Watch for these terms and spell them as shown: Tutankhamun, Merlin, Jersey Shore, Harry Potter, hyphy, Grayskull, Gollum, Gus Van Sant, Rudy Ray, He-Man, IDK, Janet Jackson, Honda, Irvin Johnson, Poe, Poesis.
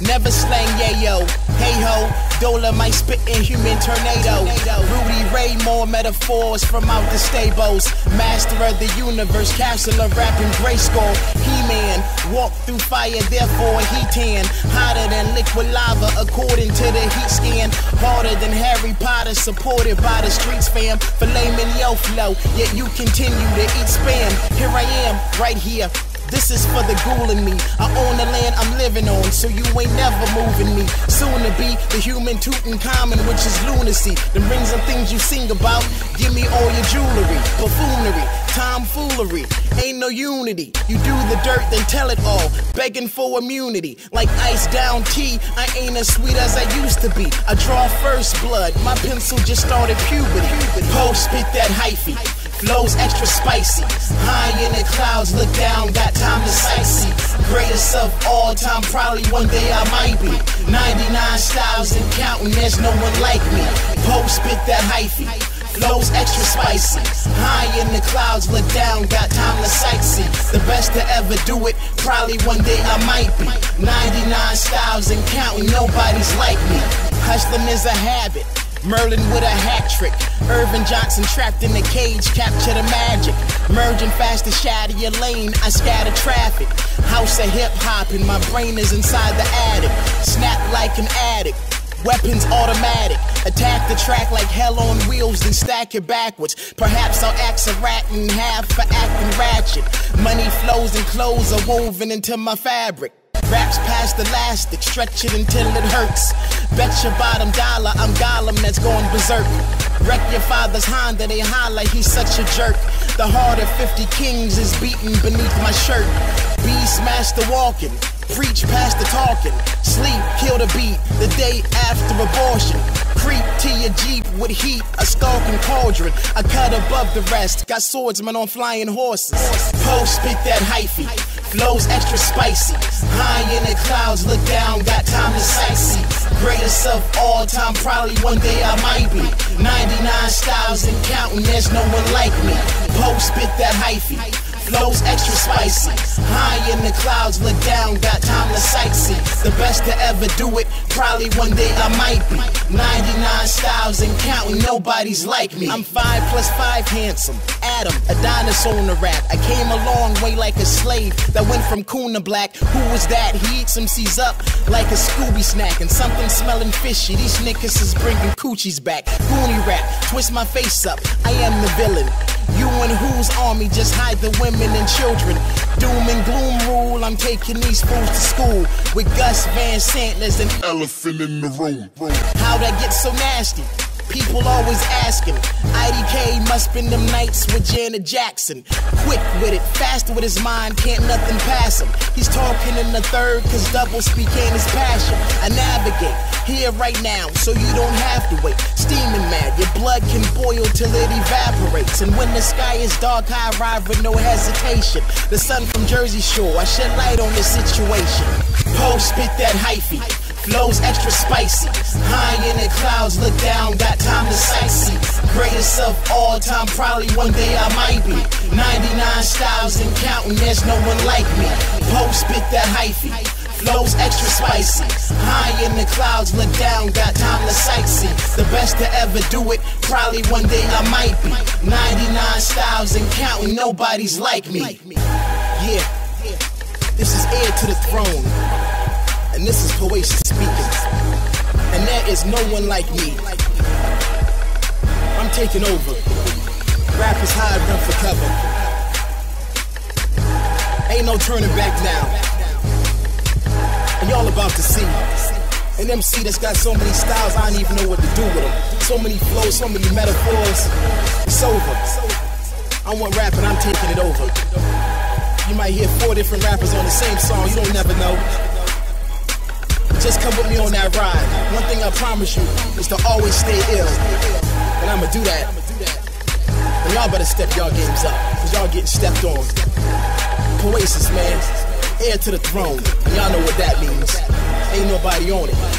Never slang yayo, hey ho. Dolomite spittin' human tornado. Rudy Ray, more metaphors from out the stables. Master of the universe, counselor rapping grayskull. He-Man, walk through fire, therefore he tan. Hotter than liquid lava, according to the heat scan. Harder than Harry Potter, supported by the streets fam. Filet mignon flow, yet you continue to eat spam. Here I am, right here. This is for the ghoul in me. I own the land I'm living on, so you ain't never moving me. Soon to be the human Tutankhamun, which is lunacy. The rings and things you sing about, give me all your jewelry. Buffoonery, tomfoolery, ain't no unity. You do the dirt, then tell it all, begging for immunity. Like ice down tea, I ain't as sweet as I used to be. I draw first blood, my pencil just started puberty. Poe spit that hyphy, flows extra spicy. High in the clouds, look down, got time to sightsee. Greatest of all time, probably one day I might be. 99 styles and counting, there's no one like me. Poe spit that hyphy, flows extra spicy. High in the clouds, look down, got time to sightsee. The best to ever do it, probably one day I might be. 99 styles and counting, nobody's like me. Hustling is a habit, Merlin with a hat trick. Irvin Johnson trapped in a cage, capture the magic. Merging fast to shatter your lane, I scatter traffic. House of hip hop and my brain is inside the attic. Snap like an addict, weapons automatic. Attack the track like hell on wheels, then stack it backwards. Perhaps I'll axe a rat in half for acting ratchet. Money flows and clothes are woven into my fabric. Wraps past elastic, stretch it until it hurts. Bet your bottom dollar I'm Gollum that's going berserk. Wreck your father's Honda, they holler, he's such a jerk. The heart of 50 kings is beaten beneath my shirt. Beast master walking, preach past the talking. Sleep, kill the beat, the day after abortion. Creep to your Jeep with heat, a stalking cauldron. I cut above the rest, got swordsmen on flying horses. Poe spit that hyphy, flows extra spicy. High in the clouds, look down, got time to sightsee. Greatest of all time, probably one day I might be. 99 styles and counting, there's no one like me. Poe spit that hyphy, flows extra spicy. High in the clouds, look down, got time to sightsee. The best to ever do it, probably one day I might be. 99 styles and counting, nobody's like me. I'm 5 plus 5 handsome, Adam, a dinosaur in a rap. I came a long way like a slave that went from coon to black. Who was that? He eats them C's up like a Scooby snack. And something smelling fishy, these niggas is bringing coochies back. Goonie rap, twist my face up, I am the villain. You and whose army just hide the women and children. Doom and gloom rule, I'm taking these fools to school. With Gus Van Sant, there's an elephant in the room. How'd I get so nasty? People always asking. IDK must spend them nights with Janet Jackson. Quick with it, fast with his mind, can't nothing pass him. He's talking in the third, cause double speak ain't his passion. I navigate here right now, so you don't have to wait. Steaming mad, your blood can boil till it evaporates. And when the sky is dark, I arrive with no hesitation. The sun from Jersey Shore, I shed light on the situation. Poe spit that hyphy, flows extra spicy. High in the clouds, look down, got time to sightsee. Greatest of all time, probably one day I might be. 99 styles and counting, there's no one like me. Poe spit that hyphy, flows extra spicy. High in the clouds, look down, got time to sightsee. The best to ever do it, probably one day I might be. 99 styles and counting, nobody's like me. Yeah, this is Heir to the Throne. And this is Poesis speaking. And there is no one like me. I'm taking over. Rappers hide, run for cover. Ain't no turning back now. And y'all about to see an MC that's got so many styles, I don't even know what to do with them. So many flows, so many metaphors. It's over. I want rapping, I'm taking it over. You might hear 4 different rappers on the same song, you don't never know. Just come with me on that ride. One thing I promise you is to always stay ill. And I'ma do that. And y'all better step y'all games up, cause y'all getting stepped on. Poesis, man. Heir to the throne. And y'all know what that means. Ain't nobody on it.